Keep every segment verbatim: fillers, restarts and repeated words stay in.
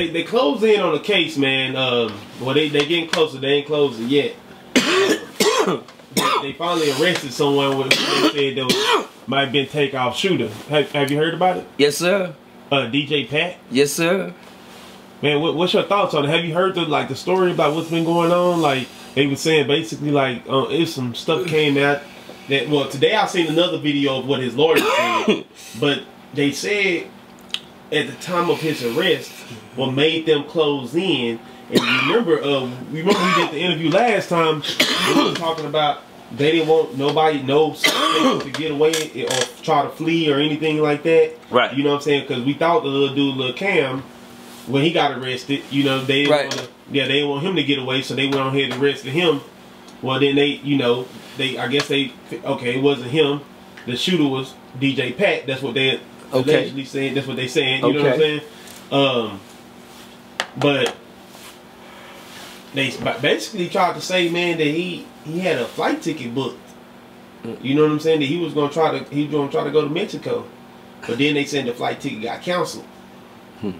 they they close in on the case, man. Um, well, they they getting closer. They ain't closing yet. They finally arrested someone with who they said there was, might have been Takeoff shooter. Have, have you heard about it? Yes, sir. Uh, D J Pat. Yes, sir. Man, what, what's your thoughts on it? Have you heard the like the story about what's been going on? Like they were saying, basically, like uh, if some stuff came out that well today I seen another video of what his lawyer said, but they said at the time of his arrest, what made them close in. And remember, uh, remember we did the interview last time. We were talking about they didn't want nobody, no to get away or try to flee or anything like that. Right. You know what I'm saying? Because we thought the little dude, little Cam, when he got arrested, you know they didn't right. wanna, yeah they didn't want him to get away, so they went on ahead and arrested him. Well, then they, you know, they I guess they okay, it wasn't him. The shooter was D J Pat. That's what they okay. allegedly said. That's what they saying. You okay. know what I'm saying? Um, but. They basically tried to say, man, that he he had a flight ticket booked. You know what I'm saying? That he was gonna try to he was gonna try to go to Mexico, but then they said the flight ticket got canceled. Hmm.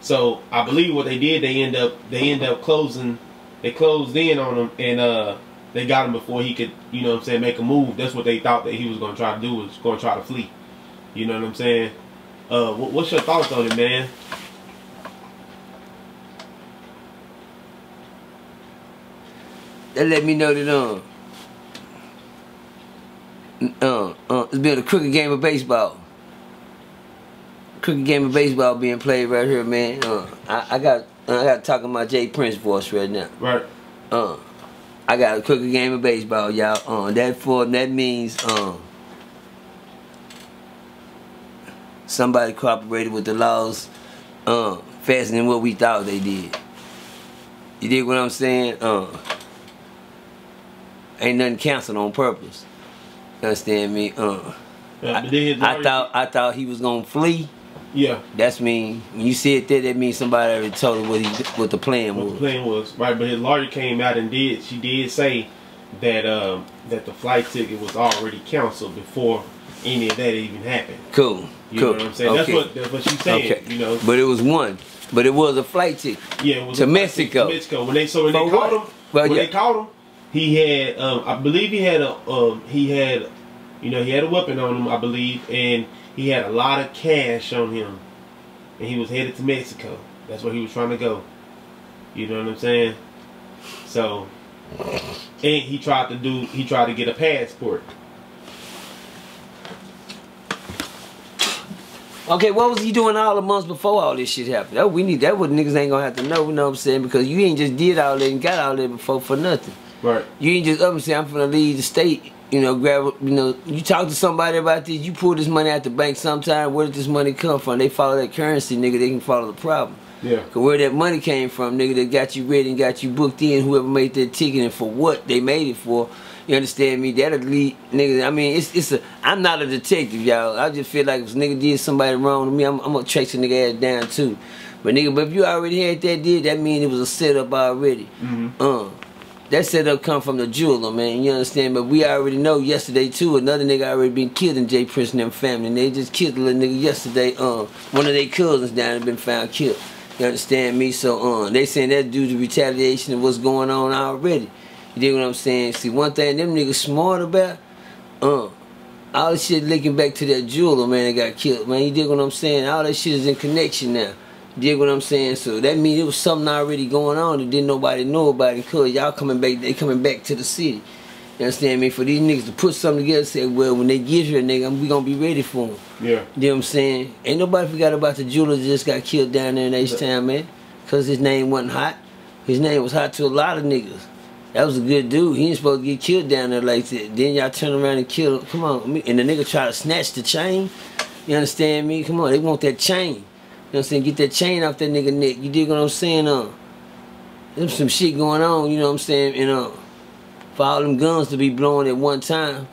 So I believe what they did, they end up they end up closing, they closed in on him, and uh, they got him before he could, you know what I'm saying, make a move. That's what they thought that he was gonna try to do, was gonna try to flee. You know what I'm saying? Uh, what, what's your thoughts on it, man? That let me know that um, uh, uh, it's been a crooked game of baseball. Crooked game of baseball being played right here, man. Uh, I, I got I got to talk in my J. Prince voice right now. Right. Uh, I got a crooked game of baseball, y'all. Uh, that for that means um, somebody cooperated with the laws, um, faster than what we thought they did. You dig what I'm saying? Uh. Ain't nothing canceled on purpose. Understand me? Uh, yeah, I, I thought I thought he was gonna flee. Yeah. That's mean when you see it there. That means somebody already told him what he what the plan what was. The plan was right, but his lawyer came out and did she did say that um that the flight ticket was already canceled before any of that even happened. Cool. You cool. know what I'm saying? Okay. That's what that's what she said. Okay. You know. But it was one. But it was a flight ticket. Yeah. It was to Mexico. To Mexico. When they so when they caught him. Well, when yeah. they caught him. He had, um, I believe he had a, um, he had, you know, he had a weapon on him, I believe, and he had a lot of cash on him, and he was headed to Mexico. That's where he was trying to go. You know what I'm saying? So, and he tried to do, he tried to get a passport. Okay, what was he doing all the months before all this shit happened? That we need. That what niggas ain't gonna have to know. You know what I'm saying? Because you ain't just did all that and got all that before for nothing. Right. You ain't just up and say, I'm finna leave the state, you know, grab, you know, you talk to somebody about this, you pull this money out the bank sometime, where did this money come from? They follow that currency, nigga, they can follow the problem. Yeah. Because where that money came from, nigga, that got you ready and got you booked in, whoever made that ticket and for what they made it for, you understand me? That'll lead, nigga, I mean, it's, it's a, I'm not a detective, y'all. I just feel like if a nigga did somebody wrong to me, I'm, I'm gonna trace a nigga ass down too. But nigga, but if you already had that deal, that means it was a setup already. Mm-hmm. Uh. That setup come from the jeweler, man. You understand? But we already know yesterday, too, another nigga already been killed in J. Prince and them family. And they just killed a little nigga yesterday. Um, one of their cousins down there been found killed. You understand me? So um, they saying that's due to retaliation and what's going on already. You dig what I'm saying? See, one thing them niggas smart about, um, all this shit linking back to that jeweler, man, that got killed. Man, you dig what I'm saying? All that shit is in connection now. Dig what I'm saying? So that means it was something already going on that didn't nobody know about it, because y'all coming back, they coming back to the city. You understand me? For these niggas to put something together and say, well, when they get here, nigga, we going to be ready for them. Yeah. You know what I'm saying? Ain't nobody forgot about the jeweler that just got killed down there in H-Town, man, because his name wasn't hot. His name was hot to a lot of niggas. That was a good dude. He ain't supposed to get killed down there like that. Then y'all turn around and kill him. Come on. And the nigga try to snatch the chain. You understand me? Come on. They want that chain. You know what I'm saying? Get that chain off that nigga neck. You dig what I'm saying? Uh, there's some shit going on, you know what I'm saying? And uh, for all them guns to be blowing at one time,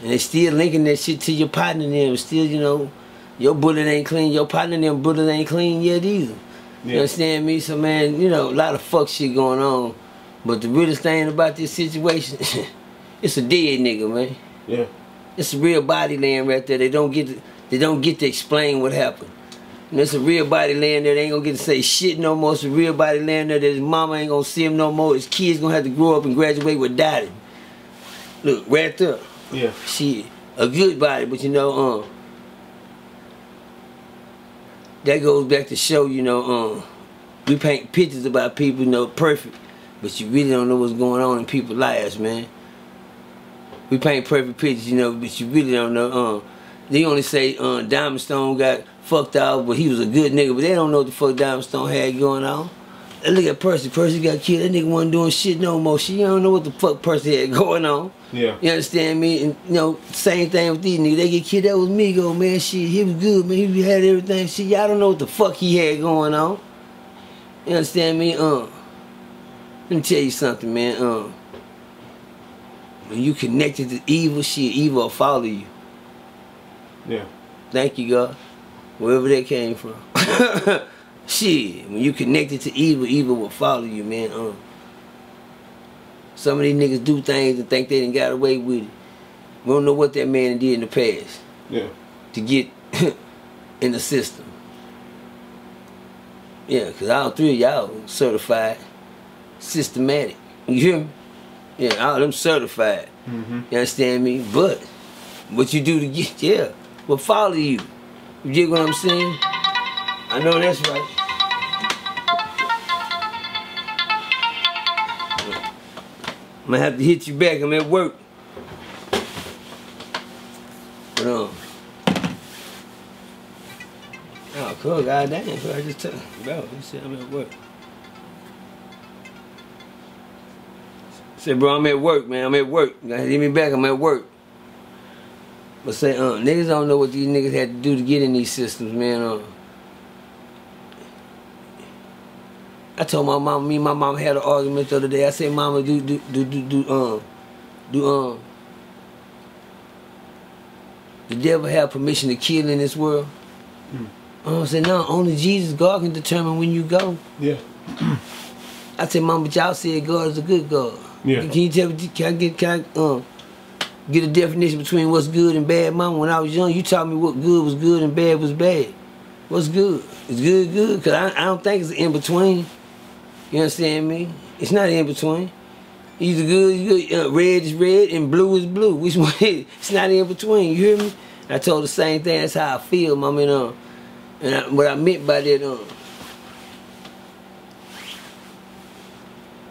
and they still linking that shit to your partner and them. Still, you know, your bullet ain't clean, your partner and them bullet ain't clean yet either. Yeah. You understand me? So, man, you know, a lot of fuck shit going on. But the realest thing about this situation, it's a dead nigga, man. Yeah. It's a real body laying right there. They don't get to, they don't get to explain what happened. And it's a real body laying there. They ain't gonna get to say shit no more. It's a real body laying there. His mama ain't gonna see him no more. His kids gonna have to grow up and graduate with daddy. Look, wrapped up. Yeah. Shit. A good body, but you know, um, that goes back to show, you know, um, we paint pictures about people, you know, perfect, but you really don't know what's going on in people's lives, man. We paint perfect pictures, you know, but you really don't know. Um, they only say um, Diamondstone got fucked out, but he was a good nigga, but they don't know what the fuck Diamondstone had going on. And look at Percy. Percy got killed. That nigga wasn't doing shit no more. She don't know what the fuck Percy had going on. Yeah. You understand me? And, you know, same thing with these niggas. They get killed. That was Migo, man. Shit, he was good, man. He had everything. Shit, y'all don't know what the fuck he had going on. You understand me? Um, let me tell you something, man. Um, when you connected to evil, shit, evil will follow you. Yeah. Thank you, God. Wherever that came from. Shit, when you connected to evil, evil will follow you, man. Um, some of these niggas do things and think they done got away with it. We don't know what that man did in the past. Yeah. To get in the system. Yeah, because all three of y'all certified systematic. You hear me? Yeah, all of them certified. Mm-hmm. You understand me? But what you do to get, yeah, will follow you. You get what I'm saying? I know that's right. I'm gonna have to hit you back. I'm at work. But um, oh cool, goddamn! I just told you, bro. You said I'm at work. I said, bro, I'm at work, man. I'm at work. You gotta hit me back. I'm at work. But say, um, niggas don't know what these niggas had to do to get in these systems, man. Um, I told my mama, me and my mama had an argument the other day. I said, mama, do, do, do, do, do, um, do, um, the devil have permission to kill in this world? Mm. Um, I said, no, only Jesus, God can determine when you go. Yeah. I said, mama, but y'all said God is a good God. Yeah. Can you tell me, can I get, can I, um, get a definition between what's good and bad? Mama, when I was young, you taught me what good was good and bad was bad. What's good? It's good, good, because I, I don't think it's in between. You understand me? It's not in between. Either good is good, uh, red is red, and blue is blue. Which one is it? It's not in between. You hear me? And I told the same thing. That's how I feel, my man. Um, and I, what I meant by that, um,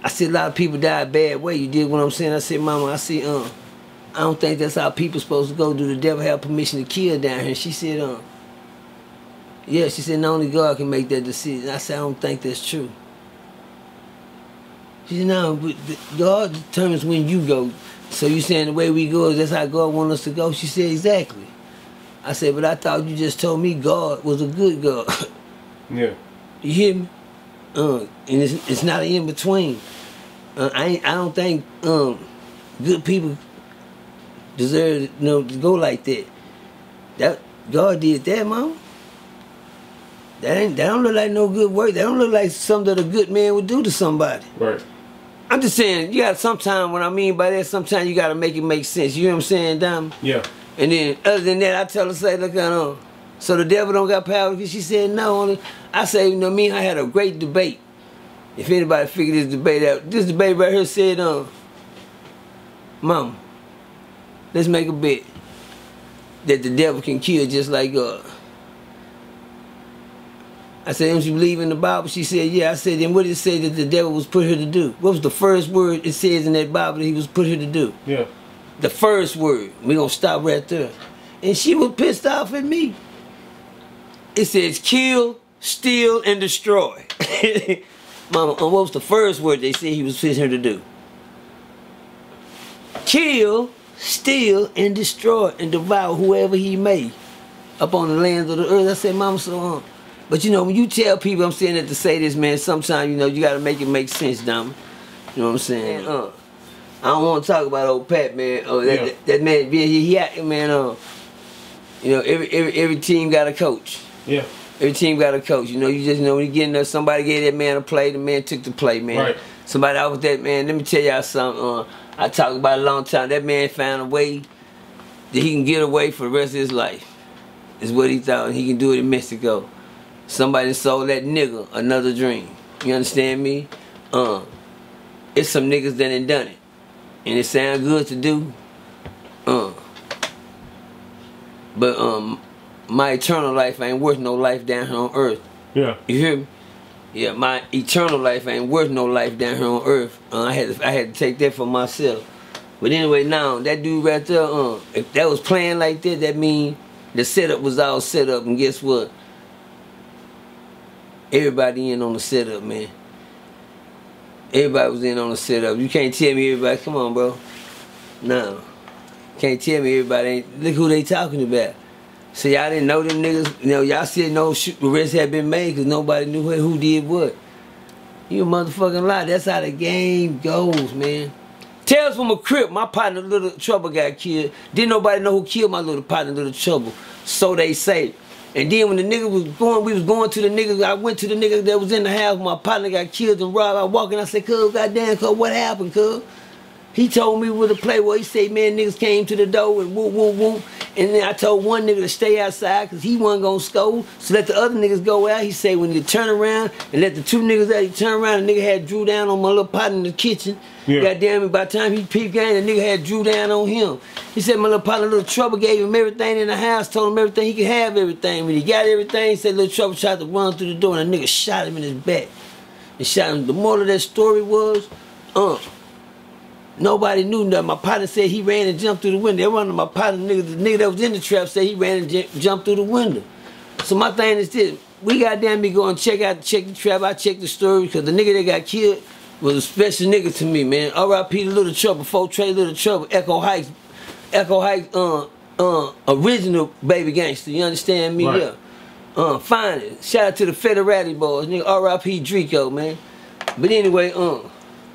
I see a lot of people die a bad way. You dig what I'm saying? I said, mama, I see, um, I don't think that's how people supposed to go. Do the devil have permission to kill down here? She said, um, yeah, she said, not only God can make that decision. I said, I don't think that's true. She said, no, God determines when you go. So you saying the way we go is that's how God wants us to go? She said, exactly. I said, but I thought you just told me God was a good God. Yeah. You hear me? Uh, and it's, it's not an in-between. Uh, I ain't, I don't think um, good people deserve you know, to go like that. That God did that, mama. That, ain't, that don't look like no good work. That don't look like something that a good man would do to somebody. Right. I'm just saying, you got sometimes, what I mean by that, sometimes you got to make it make sense. You know what I'm saying, Diamond? Yeah. And then, other than that, I tell her, say, look, I don't. So the devil don't got power because she said no. Only I say, you know me, I had a great debate. If anybody figured this debate out, this debate right here said, um, mama, let's make a bet that the devil can kill just like God. I said, don't you believe in the Bible? She said, yeah. I said, then what did it say that the devil was put here to do? What was the first word it says in that Bible that he was put here to do? Yeah. The first word. We're going to stop right there. And she was pissed off at me. It says, kill, steal, and destroy. Mama, what was the first word they said he was put here to do? Kill, steal, and destroy, and devour whoever he may upon the lands of the earth. I said, Mama, so on. But you know, when you tell people, I'm saying that to say this, man, sometimes, you know, you got to make it make sense, Diamond. You know what I'm saying? Uh, I don't want to talk about old Pat, man. Oh, that, yeah. that, that man, he out, man, uh, you know, every, every, every team got a coach. Yeah. Every team got a coach. You know, you just know when you get in there, somebody gave that man a play, the man took the play, man. Right. Somebody out with that, man, let me tell y'all something. Uh, I talked about it a long time. That man found a way that he can get away for the rest of his life. Is what he thought. He can do it in Mexico. Somebody sold that nigga another dream. You understand me? Uh, it's some niggas that ain't done it. And it sound good to do. Uh, but um, my eternal life ain't worth no life down here on earth. Yeah. You hear me? Yeah, my eternal life ain't worth no life down here on earth. Uh, I had to, I had to take that for myself. But anyway, now that dude right there, uh, if that was playing like that, that mean the setup was all set up. And guess what? Everybody in on the setup, man. Everybody was in on the setup. You can't tell me everybody. Come on, bro. No, can't tell me everybody. Ain't, look who they talking about. See, y'all didn't know them niggas. You know, y'all said no shoot, arrests had been made because nobody knew who did what. You a motherfucking lie. That's how the game goes, man. Tales from a Crip, my partner Little Trouble got killed. Didn't nobody know who killed my little partner Little Trouble. So they say. And then when the nigga was going, we was going to the nigga, I went to the nigga that was in the house. My partner got killed and robbed. I walk in, I said, cuz, goddamn, cuz, what happened, cuz? He told me where to play. Well, he said, man, niggas came to the door and whoop, whoop, whoop. And then I told one nigga to stay outside because he wasn't going to score. So let the other niggas go out. He said, when you turn around and let the two niggas out, he turned around. The nigga had drew down on my little partner in the kitchen. Yeah. Goddamn it, by the time he peeped game, the nigga had drew down on him. He said, my little partner, Little Trouble, gave him everything in the house, told him everything he could have everything. When he got everything, he said, Little Trouble tried to run through the door and the nigga shot him in his back. And shot him. The moral of that story was, uh. Nobody knew nothing. My partner said he ran and jumped through the window. That one of my partner niggas, the nigga that was in the trap, said he ran and j jumped through the window. So my thing is this. We goddamn me going check out, check the trap. I checked the story because the nigga that got killed was a special nigga to me, man. R I P to Little Trouble, Four Trey, Little Trouble, Echo Heights, Echo Heights, uh, uh, original baby gangster. You understand me? Right. Yeah. Uh, find it. Shout out to the Federati boys, nigga. R I P Draco, man. But anyway, um. Uh,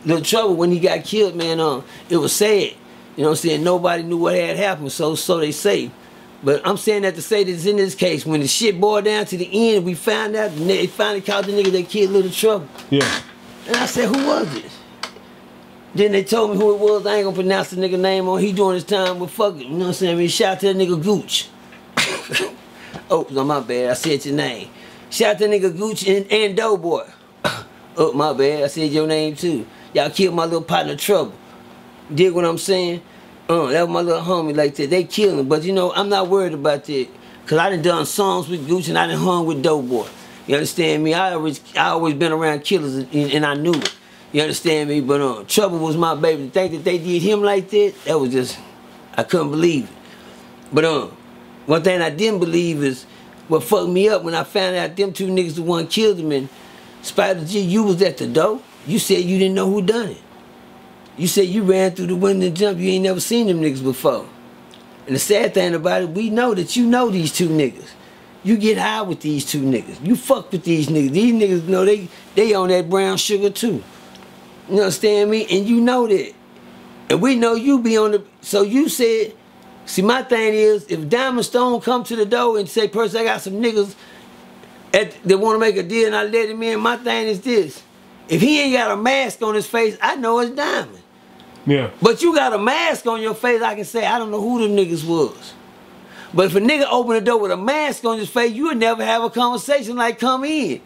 Little Trouble, when he got killed, man, um, it was sad. You know what I'm saying? Nobody knew what had happened, so so they say. But I'm saying that to say this in this case, when the shit boiled down to the end, we found out, they finally caught the nigga that killed Little Trouble. Yeah. And I said, who was this? Then they told me who it was. I ain't gonna pronounce the nigga name on. He doing his time, but fuck it. You know what I'm saying? I mean, shout out to that nigga Gooch. Oh, no, my bad. I said your name. Shout out to nigga Gooch and, and Doughboy. Oh, my bad. I said your name too. Y'all killed my little partner Trouble. Dig what I'm saying? Uh, that was my little homie like that. They killed him. But you know, I'm not worried about that. Cause I done done songs with Gooch and I done hung with Doughboy. You understand me? I always I always been around killers and, and I knew it. You understand me? But uh, Trouble was my baby. To think that they did him like that, that was just, I couldn't believe it. But um, one thing I didn't believe is what fucked me up when I found out them two niggas the one killed him and Spider-G, you was at the door. You said you didn't know who done it. You said you ran through the window and jumped. You ain't never seen them niggas before. And the sad thing about it, we know that you know these two niggas. You get high with these two niggas. You fuck with these niggas. These niggas know they, they on that brown sugar too. You understand me? And you know that. And we know you be on the... So you said... See, my thing is, if Diamondstone come to the door and say, Percy, I got some niggas at, that want to make a deal and I let him in, my thing is this. If he ain't got a mask on his face, I know it's Diamond. Yeah. But you got a mask on your face, I can say, I don't know who them niggas was. But if a nigga open the door with a mask on his face, you would never have a conversation like, come in.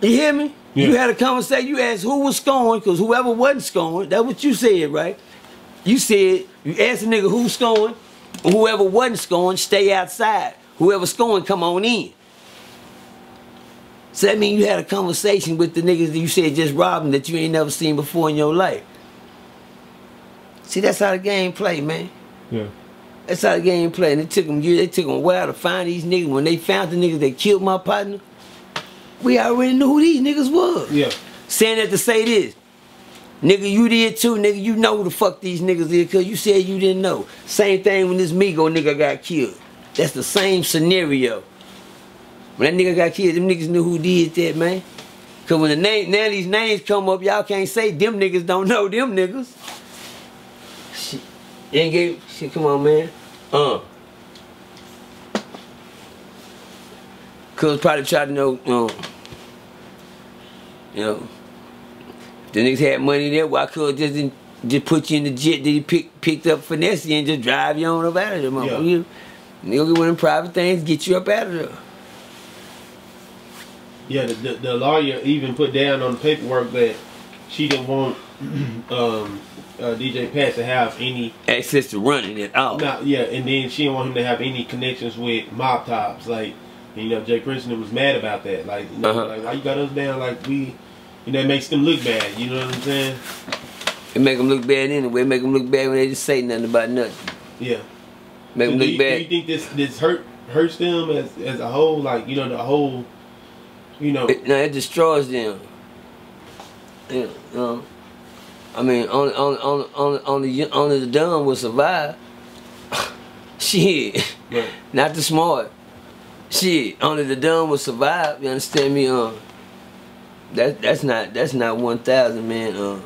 You hear me? Yeah. You had a conversation, you asked who was scoring, because whoever wasn't scoring, that's what you said, right? You said, you asked a nigga who's scoring, whoever wasn't scoring, stay outside. Whoever's scoring, come on in. So that means you had a conversation with the niggas that you said just robbing that you ain't never seen before in your life. See, that's how the game play, man. Yeah. That's how the game play. And it took them years, it took them a while to find these niggas. When they found the niggas that killed my partner, we already knew who these niggas was. Yeah. Saying that to say this. Nigga, you did too, nigga. You know who the fuck these niggas is because you said you didn't know. Same thing when this Migo nigga got killed. That's the same scenario. When that nigga got killed, them niggas knew who did that, man. Because when the name, now these names come up, y'all can't say them niggas don't know them niggas. Shit. Ain't gave, shit, come on, man. Uh. Cuz probably tried to know, um, you know, if the niggas had money there, why Cuz just didn't just put you in the jet that he pick, picked up Finesse and just drive you on up out of there, mother. Yeah. You, nigga, one of them private things, get you up out of there. Yeah, the, the, the lawyer even put down on the paperwork that she didn't want um, uh, D J Pat to have any access to running at all. Not, yeah, and then she didn't want him to have any connections with mob tops. Like, you know, J. Prince was mad about that. Like, you know, uh-huh. like, why you got us down? Like, we, you know, it makes them look bad. You know what I'm saying? It make them look bad anyway. It make them look bad when they just say nothing about nothing. Yeah. Make so them look you, bad. Do you think this this hurt hurts them as as a whole? Like, you know, the whole. You know, it, no, it destroys them. You know, I mean, only, only, only, only, only, only the dumb will survive. Shit, right. Not the smart. Shit, only the dumb will survive. You understand me? Um, that that's not that's not one thousand, man. Um,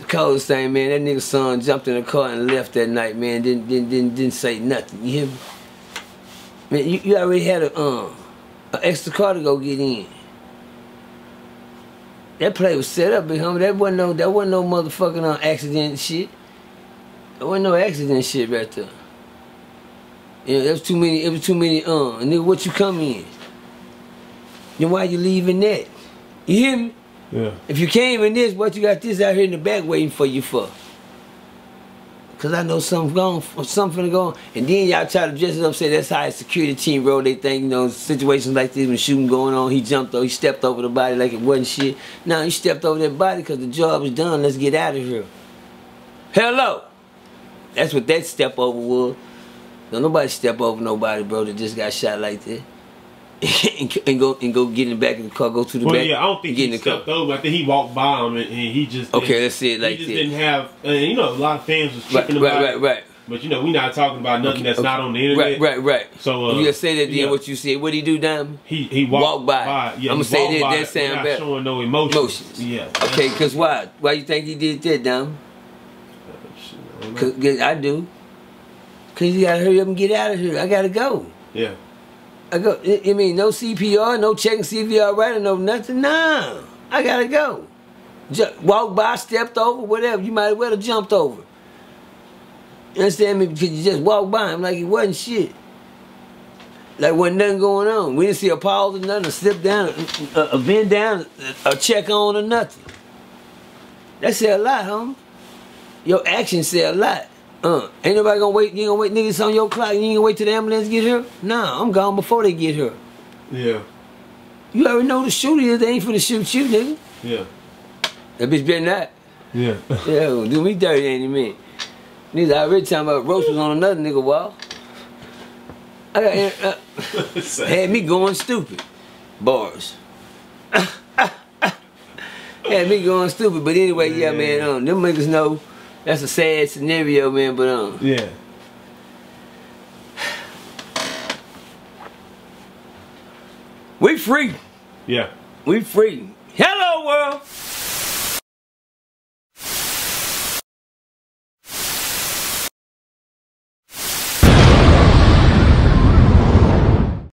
the coldest thing, man. That nigga's son jumped in the car and left that night, man. Didn't didn't didn't, didn't say nothing. You hear me? Man, you, you already had a um an extra car to go get in. That play was set up, big homie. That wasn't no that wasn't no motherfucking uh, accident shit. There wasn't no accident shit right there. You know, there was too many. It was too many. Um, nigga, what you come in? Then why you leaving that? You hear me? Yeah. If you came in this, what you got this out here in the back waiting for you for? Cause I know something going, something going, and then y'all try to dress it up, say that's how a security team roll. They think, you know, situations like this when shooting going on, he jumped over, he stepped over the body like it wasn't shit. No, he stepped over that body because the job is done. Let's get out of here. Hello, that's what that step over was. Don't nobody step over nobody, bro. That just got shot like that. and, and go and go get in the back of the car, go to the well, back. Yeah, I don't think he stepped over. I think he walked by him and, and he just okay. Let's see it like that. He just didn't have, and you know, a lot of fans was tripping right, about right, right, right. But you know, we not talking about nothing okay, that's okay. not on the internet. Right, right, right. So uh, you just say that then yeah. what you said. What did he do, Diamond? He he walked, walked by. by. Yeah, I'm gonna say that. That sound bad. Not showing no emotions. emotions. Yeah. Okay, cause why? Why you think he did that, Diamond? Cause, cause I do. Cause you gotta hurry up and get out of here. I gotta go. Yeah. I go. I mean, no C P R, no checking C V R, right, or no nothing. Nah, I gotta go. Just walk by, stepped over, whatever. You might as well have jumped over. You understand me? Because you just walked by him like it wasn't shit. Like wasn't nothing going on. We didn't see a pause or nothing, a slip down, a, a bend down, a check on or nothing. That said a lot, homie. Your action said a lot. Uh, ain't nobody gonna wait, you gonna wait, niggas on your clock, you ain't gonna wait till the ambulance get here? Nah, I'm gone before they get here. Yeah. You already know the shooter is, they ain't finna shoot you, nigga. Yeah. That bitch better not. Yeah. Yeah, do me dirty, ain't it, man? Niggas already talking about roasters on another nigga wall. I got, uh, uh, had me going stupid. Bars. Had me going stupid, but anyway, yeah, yeah man, um, them niggas know. That's a sad scenario, man, but um yeah. We free. Yeah. We free. Hello world.